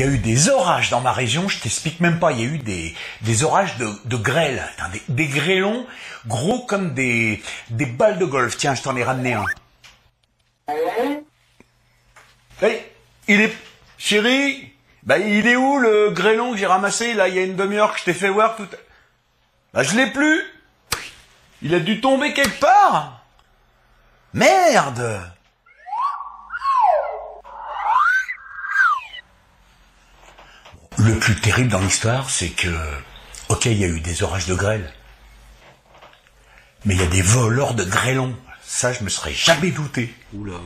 y a eu des orages dans ma région, je t'explique même pas, il y a eu des orages de grêle, des grêlons gros comme des balles de golf. Tiens, je t'en ai ramené un. Hey, il est... Chérie, bah, il est où le grêlon que j'ai ramassé, là, il y a une demi-heure que je t'ai fait voir tout... Bah, je l'ai plus. Il a dû tomber quelque part. Merde. Le plus terrible dans l'histoire, c'est que... Ok, il y a eu des orages de grêle. Mais il y a des voleurs de grêlons. Ça, je me serais jamais douté. Oula.